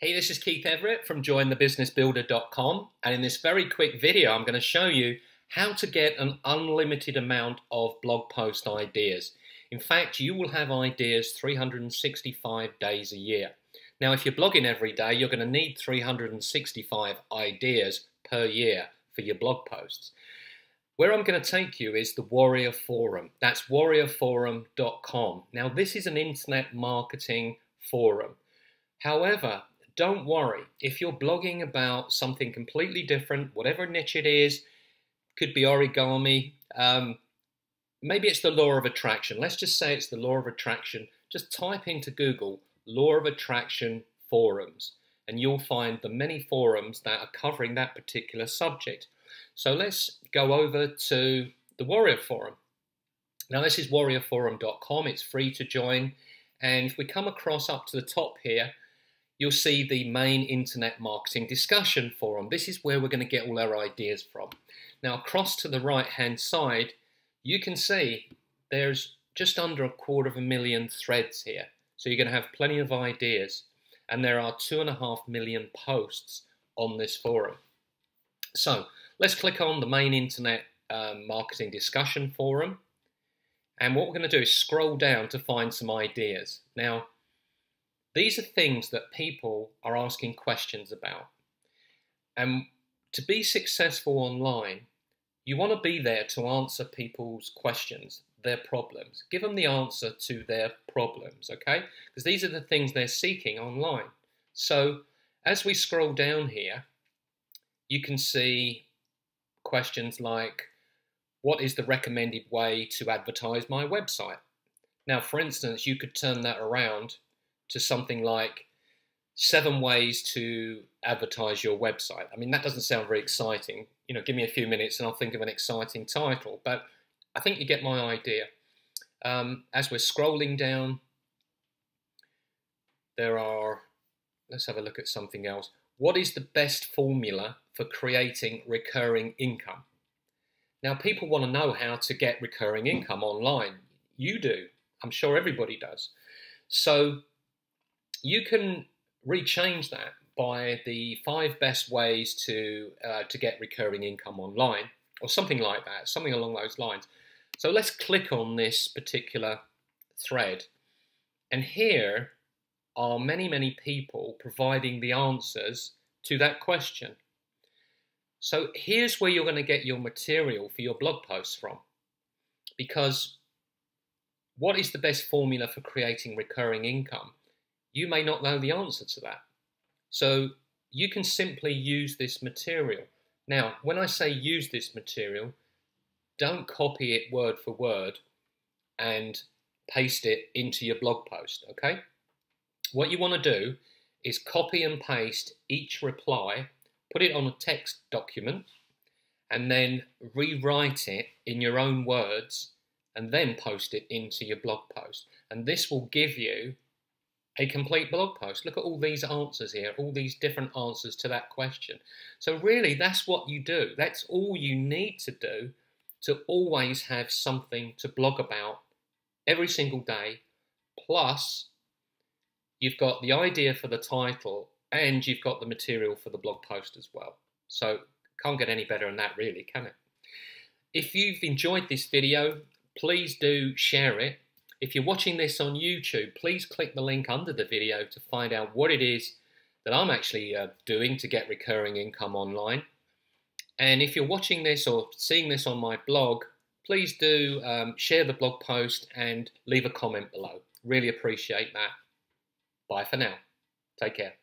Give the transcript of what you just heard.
Hey, this is Keith Everett from JoinTheBusinessBuilder.com, and in this very quick video I'm going to show you how to get an unlimited amount of blog post ideas. In fact, you will have ideas 365 days a year. Now, if you're blogging every day, you're going to need 365 ideas per year for your blog posts. Where I'm going to take you is the Warrior Forum. That's warriorforum.com. Now, this is an internet marketing forum. However, don't worry, if you're blogging about something completely different, whatever niche it is, could be origami, maybe it's the Law of Attraction. Let's just say it's the Law of Attraction. Just type into Google Law of Attraction forums, and you'll find the many forums that are covering that particular subject. So let's go over to the Warrior Forum. Now, this is warriorforum.com. It's free to join. And if we come across up to the top here, you'll see the main internet marketing discussion forum. This is where we're going to get all our ideas from. Now, across to the right-hand side, you can see there's just under 250,000 threads here. So you're going to have plenty of ideas. And there are 2.5 million posts on this forum. So let's click on the main internet marketing discussion forum. And what we're going to do is scroll down to find some ideas. Now, these are things that people are asking questions about. And to be successful online, you want to be there to answer people's questions, their problems. Give them the answer to their problems, okay? Because these are the things they're seeking online. So as we scroll down here, you can see questions like, what is the recommended way to advertise my website? Now, for instance, you could turn that around to something like 7 ways to advertise your website. I mean, that doesn't sound very exciting. You know, give me a few minutes and I'll think of an exciting title, but I think you get my idea. As we're scrolling down, there are, let's have a look at something else. What is the best formula for creating recurring income? Now, people want to know how to get recurring income online. You do. I'm sure everybody does. So you can rechange that by the 5 best ways to get recurring income online, or something like that, something along those lines. So let's click on this particular thread. And here are many, many people providing the answers to that question. So here's where you're going to get your material for your blog posts from, because what is the best formula for creating recurring income? You may not know the answer to that. So you can simply use this material. Now, when I say use this material, don't copy it word for word and paste it into your blog post, okay? What you want to do is copy and paste each reply, put it on a text document, and then rewrite it in your own words, and then post it into your blog post. And this will give you a complete blog post. Look at all these answers here, all these different answers to that question. So really, that's what you do. That's all you need to do to always have something to blog about every single day. Plus, you've got the idea for the title, and you've got the material for the blog post as well. So can't get any better than that, really, can it? If you've enjoyed this video, please do share it. If you're watching this on YouTube, please click the link under the video to find out what it is that I'm actually doing to get recurring income online. And if you're watching this or seeing this on my blog, please do share the blog post and leave a comment below. Really appreciate that. Bye for now. Take care.